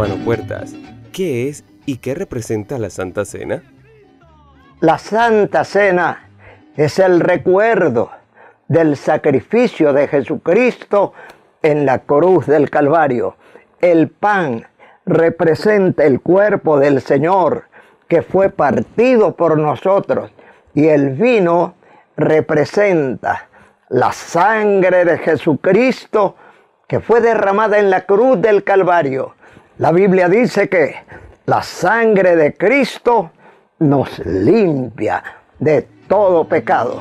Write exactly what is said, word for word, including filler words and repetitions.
Hermano Puertas, ¿qué es y qué representa la Santa Cena? La Santa Cena es el recuerdo del sacrificio de Jesucristo en la cruz del Calvario. El pan representa el cuerpo del Señor que fue partido por nosotros, y el vino representa la sangre de Jesucristo que fue derramada en la cruz del Calvario. La Biblia dice que la sangre de Cristo nos limpia de todo pecado.